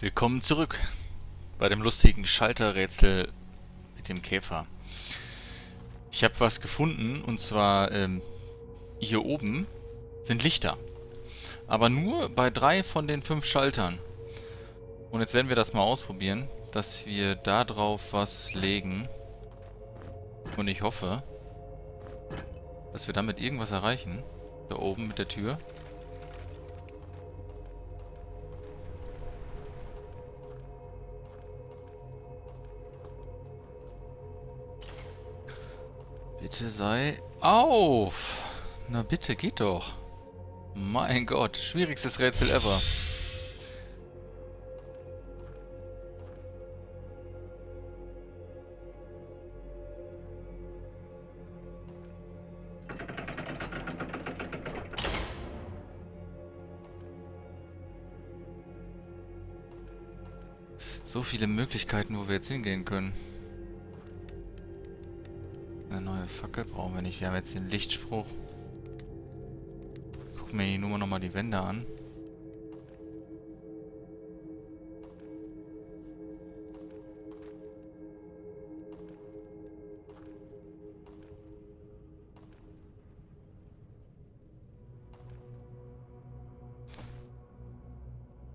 Willkommen zurück bei dem lustigen Schalterrätsel mit dem Käfer. Ich habe was gefunden und zwar hier oben sind Lichter. Aber nur bei 3 von den 5 Schaltern. Und jetzt werden wir das mal ausprobieren, dass wir da drauf was legen. Und ich hoffe, dass wir damit irgendwas erreichen. Da oben mit der Tür. Bitte sei auf! Na bitte, geht doch! Mein Gott, schwierigstes Rätsel ever! So viele Möglichkeiten, wo wir jetzt hingehen können. Eine neue Fackel brauchen wir nicht. Wir haben jetzt den Lichtspruch. Guck mir hier nur nochmal die Wände an.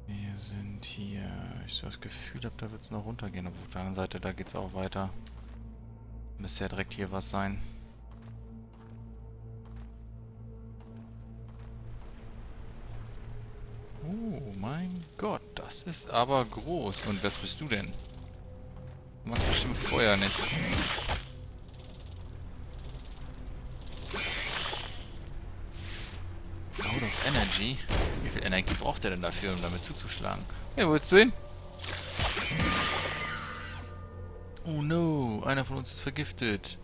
Wir sind hier. Ich so das Gefühl habe, da wird es noch runtergehen. Aber auf der anderen Seite, da geht es auch weiter. Müsste ja direkt hier was sein. Oh mein Gott, das ist aber groß. Und was bist du denn? Man macht bestimmt Feuer nicht. Out of Energy? Wie viel Energie braucht er denn dafür, um damit zuzuschlagen? Hey, wo willst du hin? Oh no, einer von uns ist vergiftet.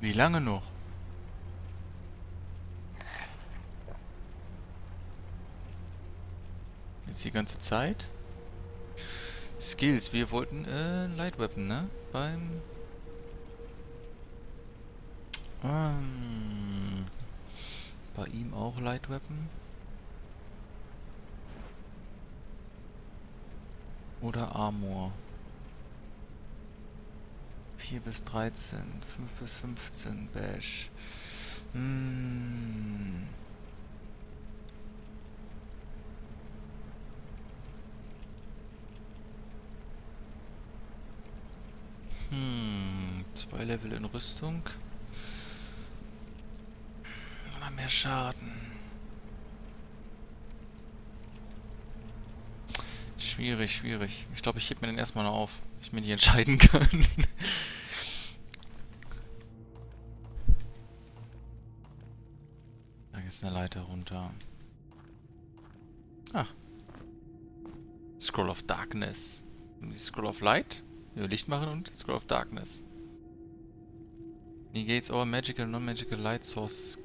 Wie lange noch? Jetzt die ganze Zeit? Skills, wir wollten Light Weapon, ne? Beim... bei ihm auch Light Weapon? Oder Armor. 4 bis 13, 5 bis 15, Bash. Zwei Level in Rüstung. Oder mehr Schaden. Schwierig, schwierig. Ich glaube, ich heb mir den erstmal noch auf, dass ich mir die entscheiden kann. Da geht eine Leiter runter. Ah. Scroll of Darkness. Scroll of Light. Licht machen und Scroll of Darkness. Negates all magical and non-magical light source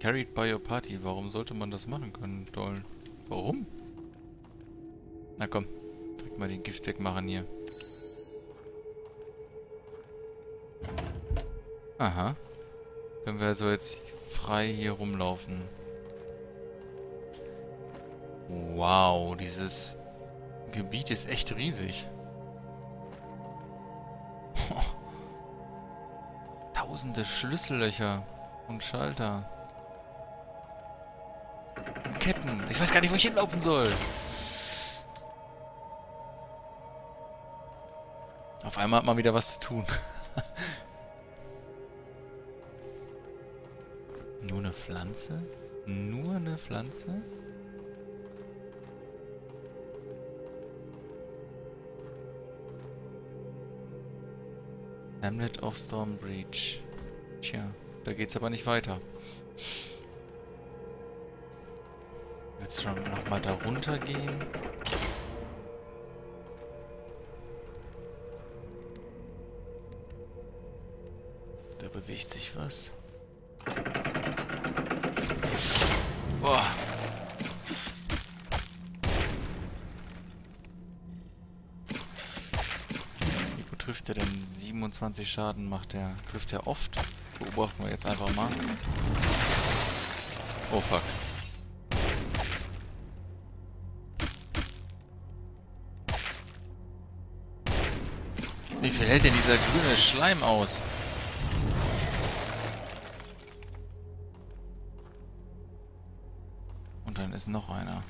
carried by your party. Warum sollte man das machen können? Toll. Warum? Na komm, direkt mal den Gift wegmachen hier. Aha. Können wir also jetzt frei hier rumlaufen. Wow, dieses Gebiet ist echt riesig. 1000 Schlüssellöcher und Schalter. Und Ketten. Ich weiß gar nicht, wo ich hinlaufen soll. Auf einmal hat man wieder was zu tun. Nur eine Pflanze? Nur eine Pflanze? Hamlet of Storm Bridge. Tja, da geht's aber nicht weiter. Willst du schon nochmal da runter gehen? Bewegt sich was? Boah. Wie gut trifft er denn? 27 Schaden macht er. Trifft er oft? Beobachten wir jetzt einfach mal. Oh fuck. Wie viel hält denn dieser grüne Schleim aus? Und dann ist noch einer.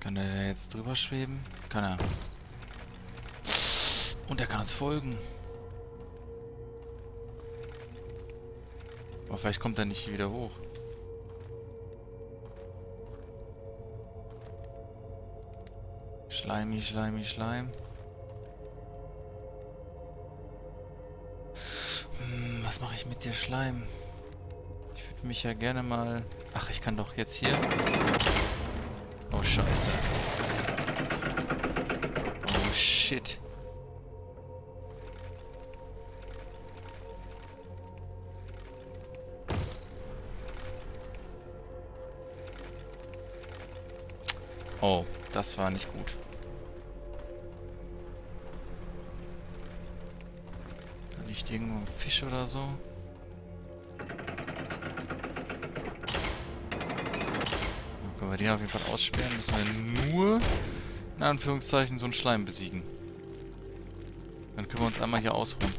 Kann der da jetzt drüber schweben? Kann er. Und er kann uns folgen. Aber vielleicht kommt er nicht wieder hoch. Schleim. Was mache ich mit dir, Schleim? Ich würde mich ja gerne mal... Ach, ich kann doch jetzt hier... Oh, Scheiße. Oh, shit. Oh, das war nicht gut. Nicht irgendwo ein Fisch oder so. Dann können wir den auf jeden Fall aussperren. Müssen wir nur in Anführungszeichen so einen Schleim besiegen. Dann können wir uns einmal hier ausruhen.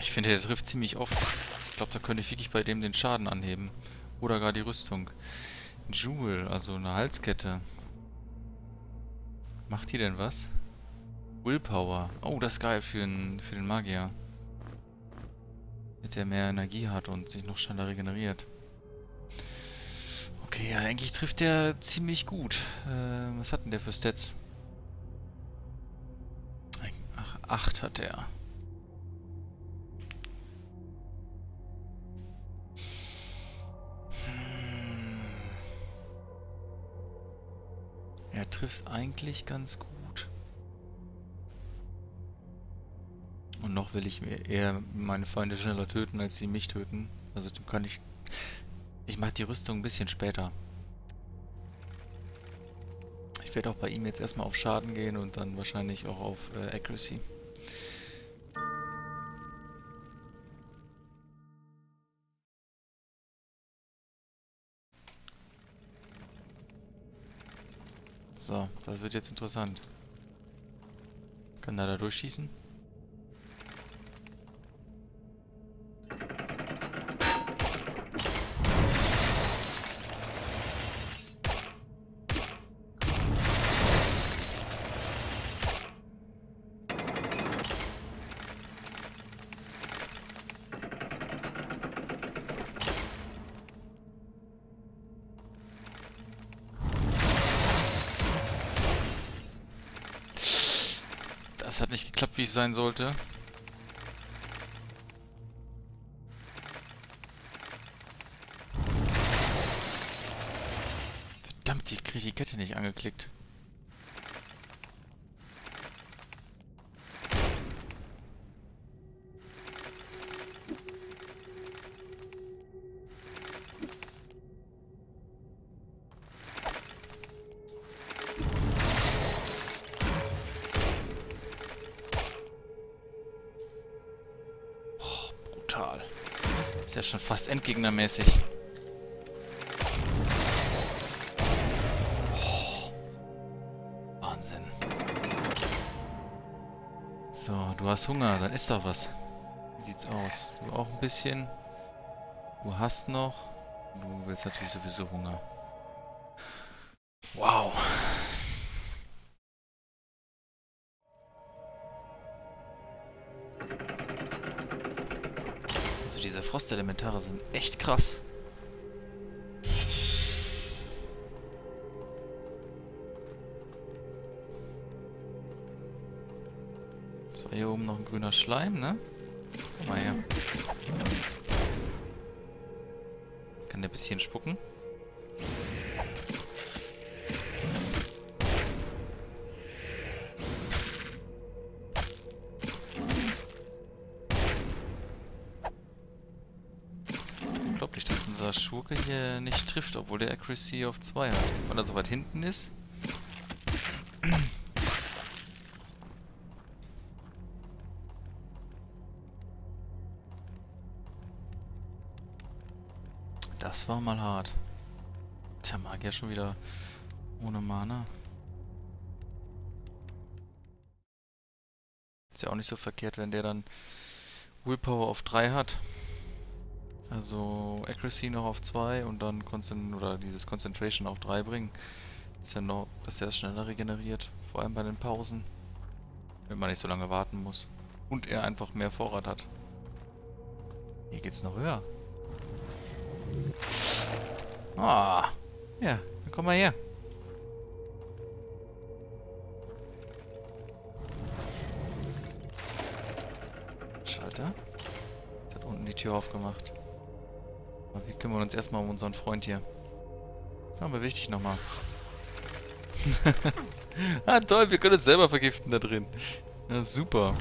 Ich finde, der trifft ziemlich oft. Ich glaube, da könnte ich wirklich bei dem den Schaden anheben. Oder gar die Rüstung. Jewel, also eine Halskette. Macht die denn was? Willpower. Oh, das ist geil für den Magier. Damit der mehr Energie hat und sich noch schneller regeneriert. Okay, ja, eigentlich trifft der ziemlich gut. Was hat denn der für Stats? Ach, 8 hat der. Er trifft eigentlich ganz gut. Und noch will ich mir eher meine Feinde schneller töten, als sie mich töten. Also dem kann ich... Ich mache die Rüstung ein bisschen später. Ich werde auch bei ihm jetzt erstmal auf Schaden gehen und dann wahrscheinlich auch auf Accuracy. So, das wird jetzt interessant. Kann der da durchschießen? Das hat nicht geklappt, wie es sein sollte. Verdammt, ich kriege die Kette nicht angeklickt. Ist ja schon fast endgegnermäßig. Oh, Wahnsinn. So, du hast Hunger, dann isst doch was. Wie sieht's aus? Du auch ein bisschen. Du hast noch. Du willst natürlich sowieso Hunger. Wow. Also diese Frostelementare sind echt krass. Jetzt war hier oben noch ein grüner Schleim, ne? Guck mal her. Kann der ein bisschen spucken? unglücklich, dass unser Schurke hier nicht trifft, obwohl der Accuracy auf 2 hat. Weil er so weit hinten ist. Das war mal hart. Der Magier schon wieder ohne Mana. Ist ja auch nicht so verkehrt, wenn der dann Willpower auf 3 hat. Also Accuracy noch auf 2 und dann Concentration auf 3 bringen. Ist ja noch, dass der es schneller regeneriert. Vor allem bei den Pausen. Wenn man nicht so lange warten muss. Und er einfach mehr Vorrat hat. Hier geht's noch höher. Ah, ja, dann komm mal her. Schalter. Das hat unten die Tür aufgemacht. Aber wir kümmern uns erstmal um unseren Freund hier. Aber beweg dich nochmal. Ah, toll, wir können uns selber vergiften da drin. Na, super.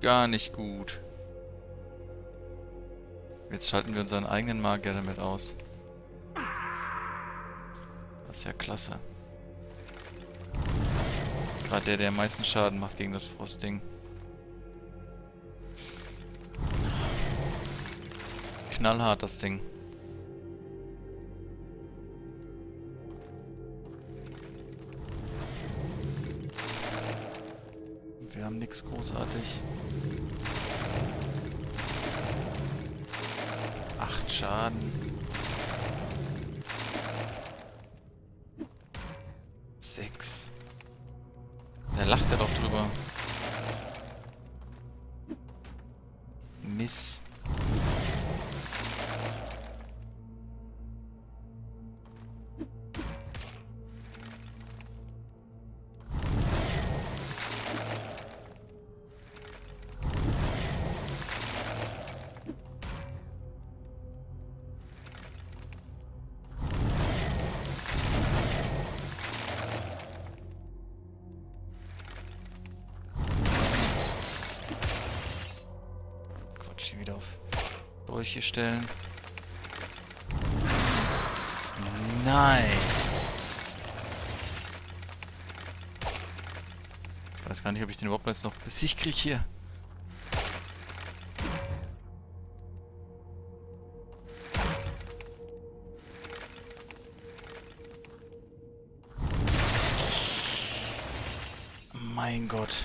Gar nicht gut. Jetzt schalten wir unseren eigenen Magier damit aus. Das ist ja klasse. Gerade der am meisten Schaden macht gegen das Frostding. Knallhart das Ding. Wir haben nichts großartig. 8 Schaden. 6. Da lacht er doch drüber. Mist. Wieder auf solche Stellen. Nein! Ich weiß gar nicht, ob ich den überhaupt jetzt noch besiegt kriege hier. Mein Gott.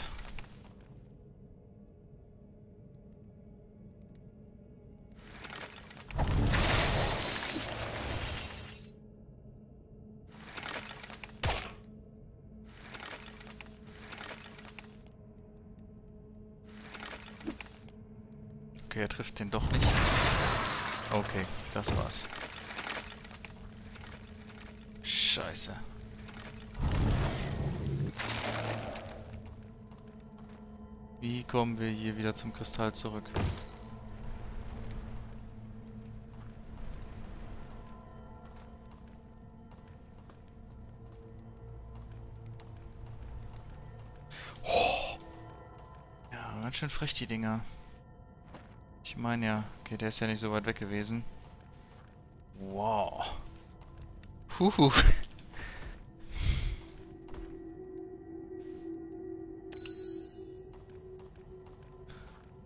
Okay, er trifft den doch nicht. Okay, das war's. Scheiße. Wie kommen wir hier wieder zum Kristall zurück? Oh. Ja, ganz schön frech die Dinger. Ich meine ja, okay, der ist ja nicht so weit weg gewesen. Wow. Huhu.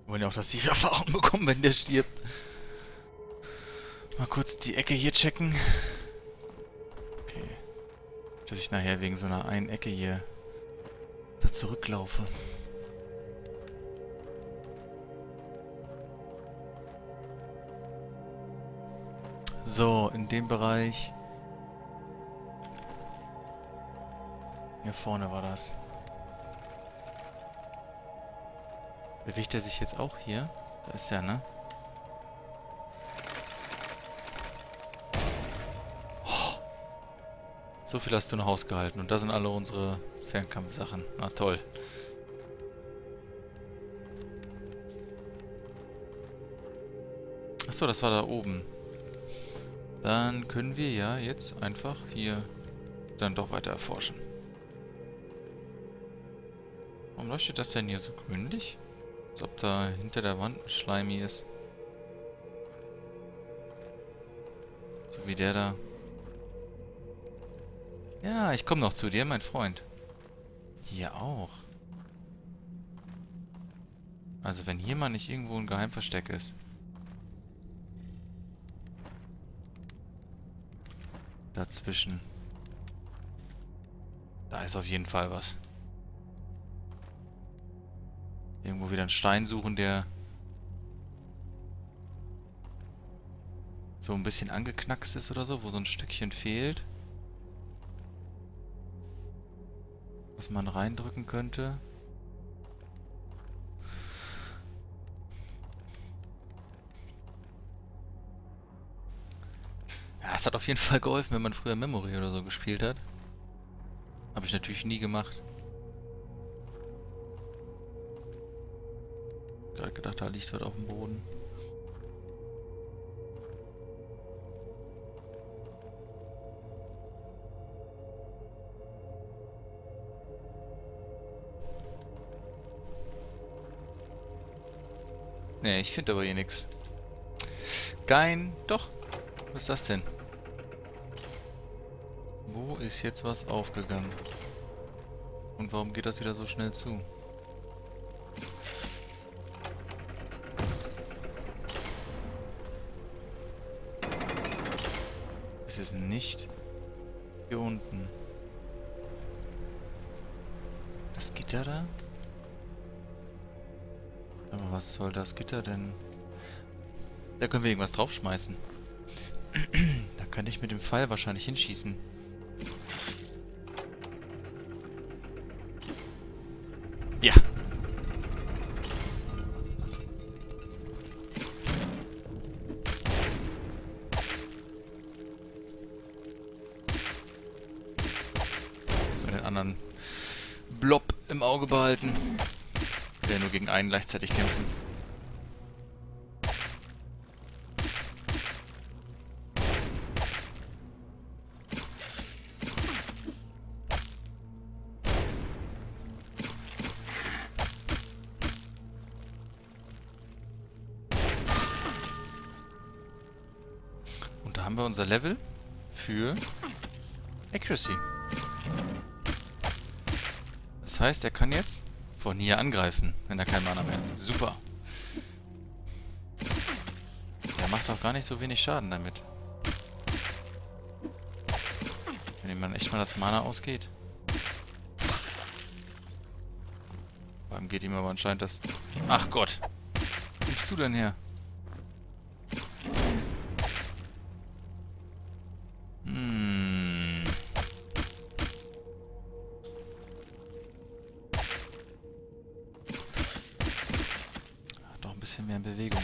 Wollen ja auch, dass die Erfahrung bekommen, wenn der stirbt. Mal kurz die Ecke hier checken. Okay. Dass ich nachher wegen so einer einen Ecke hier da zurücklaufe. So, in dem Bereich. Hier vorne war das. Bewegt er sich jetzt auch hier? Da ist er, ne? Oh. So viel hast du noch ausgehalten. Und da sind alle unsere Fernkampfsachen. Na toll. Achso, das war da oben. Dann können wir ja jetzt einfach hier dann doch weiter erforschen. Warum leuchtet das denn hier so grünlich? Als ob da hinter der Wand ein Schleimi ist. So wie der da. Ja, ich komme noch zu dir, mein Freund. Hier auch. Also wenn hier mal nicht irgendwo ein Geheimversteck ist. Dazwischen. Da ist auf jeden Fall was. Irgendwo wieder einen Stein suchen, der so ein bisschen angeknackst ist oder so, wo so ein Stückchen fehlt. Was man reindrücken könnte. Ja, es hat auf jeden Fall geholfen, wenn man früher Memory oder so gespielt hat. Habe ich natürlich nie gemacht. Gerade gedacht, da liegt was auf dem Boden. Ne, ich finde aber hier nichts. Kein. Doch. Was ist das denn? Wo ist jetzt was aufgegangen? Und warum geht das wieder so schnell zu? Es ist nicht hier unten. Das Gitter da? Aber was soll das Gitter denn? Da können wir irgendwas draufschmeißen. Da kann ich mit dem Pfeil wahrscheinlich hinschießen. Ja. So, den anderen Blob im Auge behalten. Der nur gegen einen gleichzeitig kämpfen. Und da haben wir unser Level für Accuracy. Das heißt, er kann jetzt von hier angreifen, wenn er kein Mana mehr hat. Super. Der macht auch gar nicht so wenig Schaden damit. Wenn ihm dann echt mal das Mana ausgeht. Vor allem geht ihm aber anscheinend das... Ach Gott. Wo kommst du denn her?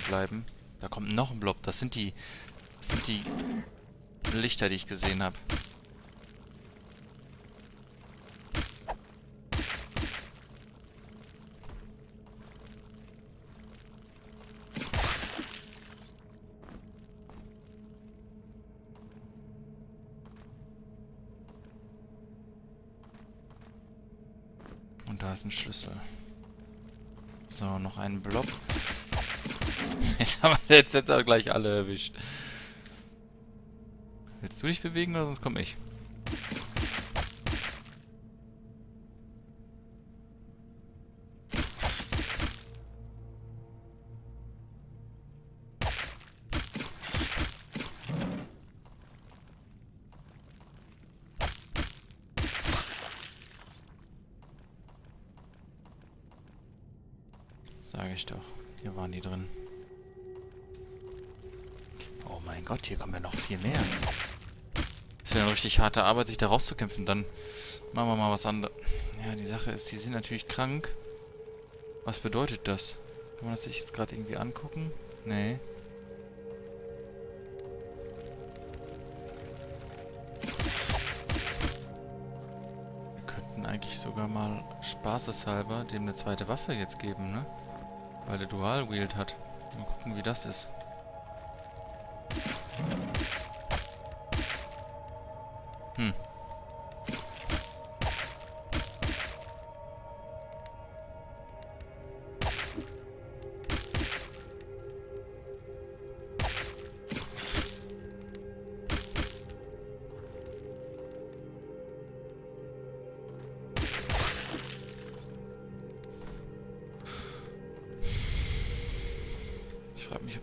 Bleiben. Da kommt noch ein Blob. Das sind die Lichter, die ich gesehen habe. Und da ist ein Schlüssel. So, noch ein Blob. Jetzt haben wir gleich alle erwischt. Willst du dich bewegen oder sonst komme ich? Sage ich doch. Hier waren die drin. Oh mein Gott, hier kommen ja noch viel mehr. Das wäre eine richtig harte Arbeit, sich da rauszukämpfen. Dann machen wir mal was anderes. Ja, die Sache ist, die sind natürlich krank. Was bedeutet das? Kann man das sich jetzt gerade irgendwie angucken? Nee. Wir könnten eigentlich sogar mal spaßeshalber dem eine zweite Waffe jetzt geben, ne? Weil der Dual-Wield hat. Mal gucken, wie das ist.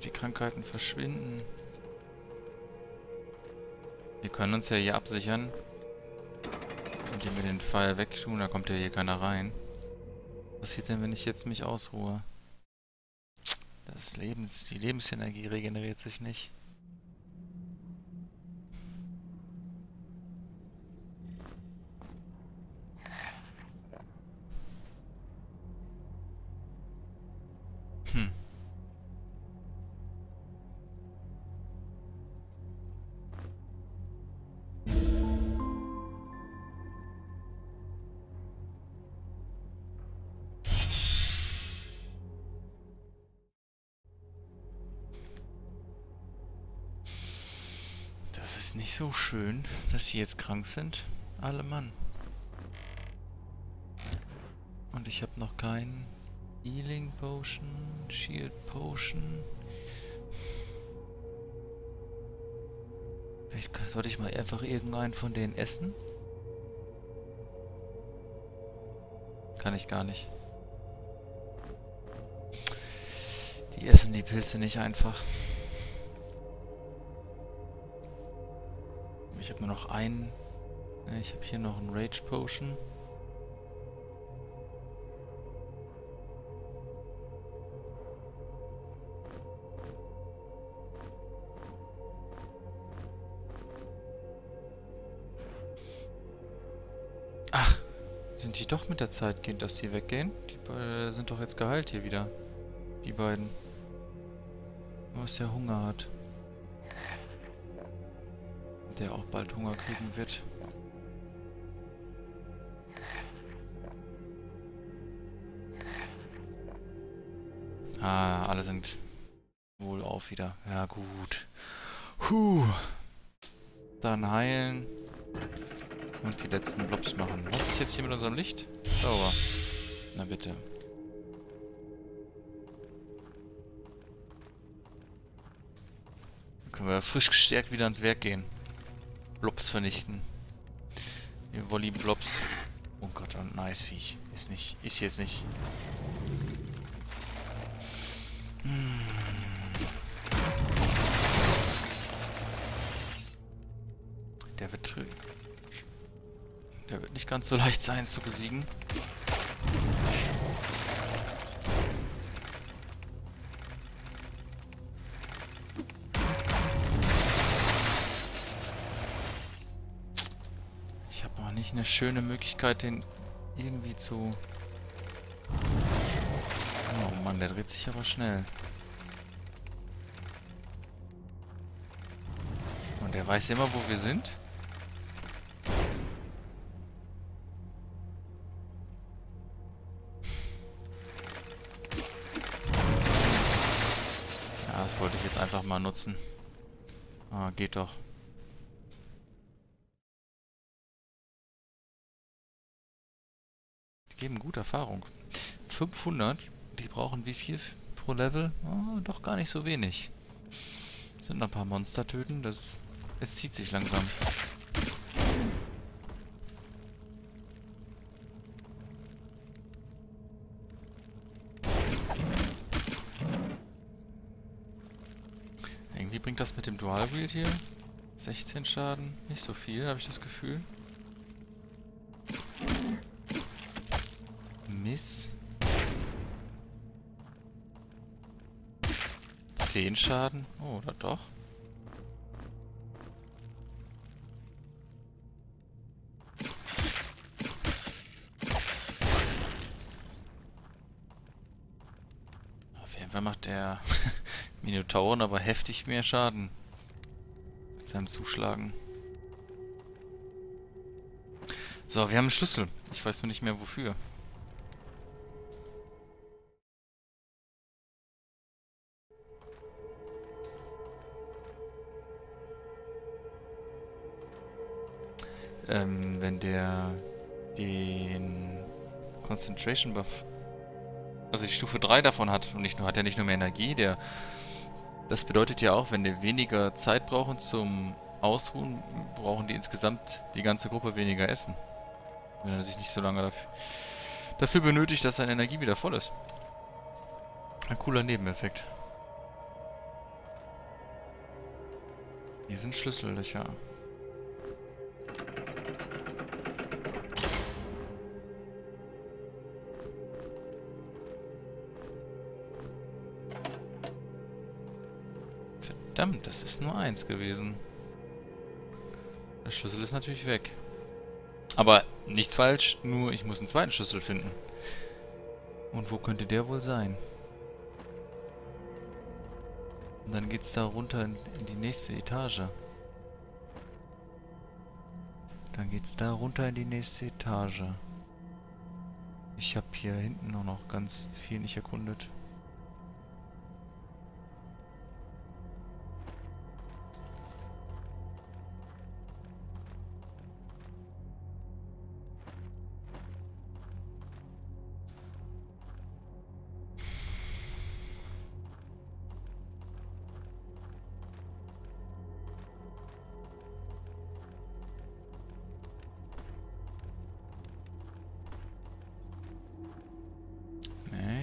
die Krankheiten verschwinden. Wir können uns ja hier absichern. Indem wir den Pfeil wegtun, da kommt ja hier keiner rein. Was passiert denn, wenn ich jetzt mich ausruhe? Die Lebensenergie regeneriert sich nicht. Nicht so schön, dass sie jetzt krank sind. Alle Mann. Und ich habe noch keinen Healing Potion, Shield Potion. Vielleicht sollte ich mal einfach irgendeinen von denen essen. Kann ich gar nicht. Die essen die Pilze nicht einfach. Ich habe nur noch einen. Ich habe hier noch einen Rage Potion. Ach, sind die doch mit der Zeit gehend, dass die weggehen? Die sind doch jetzt geheilt hier wieder. Die beiden. Was der Hunger hat. Der auch bald Hunger kriegen wird. Ah, alle sind wohlauf wieder. Ja, gut. Puh. Dann heilen. Und die letzten Blobs machen. Was ist jetzt hier mit unserem Licht? Sauber. Na bitte. Dann können wir frisch gestärkt wieder ans Werk gehen. Blobs vernichten. Wir Volley Blobs. Oh Gott, ein nice Viech. Ist nicht. Ist jetzt nicht. Der wird trüb. Der wird nicht ganz so leicht sein zu besiegen. Eine schöne Möglichkeit, den irgendwie zu... Oh Mann, der dreht sich aber schnell. Und der weiß immer, wo wir sind. Ja, das wollte ich jetzt einfach mal nutzen. Ah, geht doch. Geben gute Erfahrung. 500, die brauchen wie viel pro Level? Oh, doch gar nicht so wenig. Sind noch ein paar Monster töten, es zieht sich langsam. Irgendwie bringt das mit dem Dual-Wield hier 16 Schaden, nicht so viel, habe ich das Gefühl. Miss. 10 Schaden. Oh, oder doch? Auf jeden Fall macht der Minotauren aber heftig mehr Schaden. Mit seinem Zuschlagen. So, wir haben einen Schlüssel. Ich weiß nur nicht mehr wofür. Wenn der den Concentration Buff, also die Stufe 3 davon hat, und hat er nicht nur mehr Energie, das bedeutet ja auch, wenn die weniger Zeit brauchen zum Ausruhen, brauchen die insgesamt die ganze Gruppe weniger Essen. Wenn er sich nicht so lange dafür benötigt, dass seine Energie wieder voll ist. Ein cooler Nebeneffekt. Hier sind Schlüssellöcher. Verdammt, das ist nur eins gewesen. Der Schlüssel ist natürlich weg. Aber nichts falsch, nur ich muss einen zweiten Schlüssel finden. Und wo könnte der wohl sein? Und dann geht's da runter in die nächste Etage. Dann geht's da runter in die nächste Etage. Ich habe hier hinten auch noch ganz viel nicht erkundet.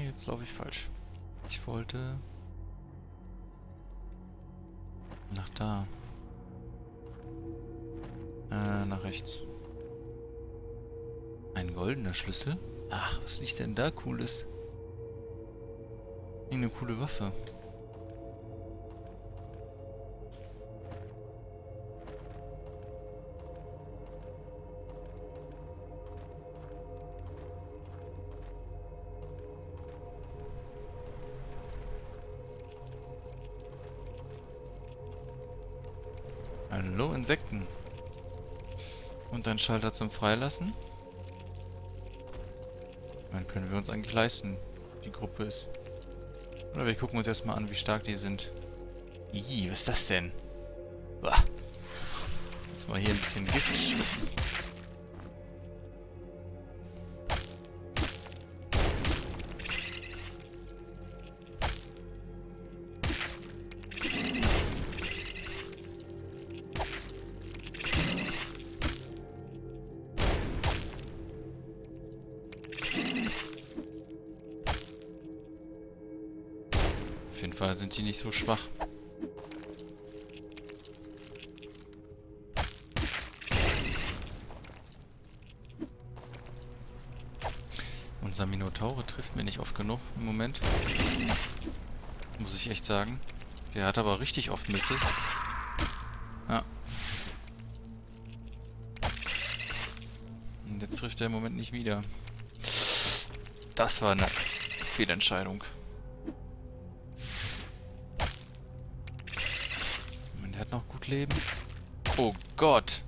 Jetzt laufe ich falsch. Ich wollte nach da. Nach rechts. Ein goldener Schlüssel? Ach, was liegt denn da Cooles? Eine coole Waffe. Hallo, Insekten. Und dann Schalter zum Freilassen. Dann können wir uns eigentlich leisten, die Gruppe ist. Oder wir gucken uns erstmal an, wie stark die sind. Ih, was ist das denn? Bah. Jetzt mal hier ein bisschen Gift schlucken. Auf jeden Fall sind die nicht so schwach. Unser Minotaure trifft mir nicht oft genug im Moment. Muss ich echt sagen. Der hat aber richtig oft Misses. Ja. Und jetzt trifft er im Moment nicht wieder. Das war eine Fehlentscheidung. Noch gut leben. Oh Gott.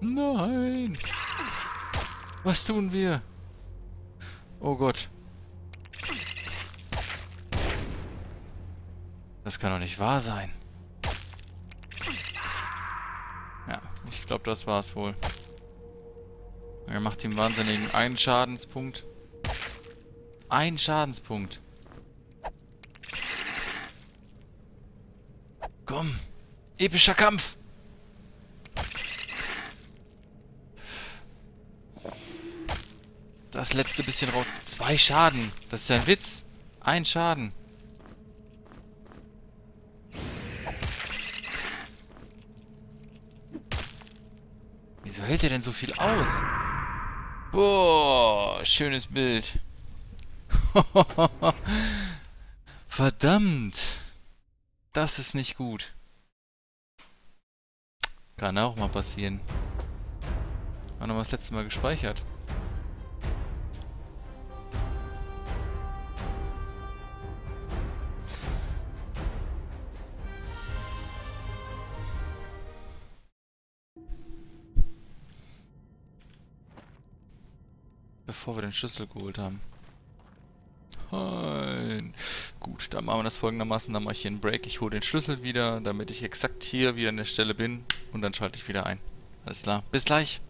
Nein. Was tun wir? Oh Gott. Das kann doch nicht wahr sein. Ja, ich glaube, das war's wohl. Er macht ihm wahnsinnigen einen Schadenspunkt. Ein Schadenspunkt. Komm. Epischer Kampf. Das letzte bisschen raus. 2 Schaden. Das ist ja ein Witz. Ein Schaden. Wieso hält er denn so viel aus? Boah, schönes Bild. Verdammt. Das ist nicht gut. Kann auch mal passieren. War nochmal das letzte Mal gespeichert. Bevor wir den Schlüssel geholt haben. Nein. Gut, dann machen wir das folgendermaßen. Dann mache ich hier einen Break. Ich hole den Schlüssel wieder, damit ich exakt hier wieder an der Stelle bin. Und dann schalte ich wieder ein. Alles klar. Bis gleich.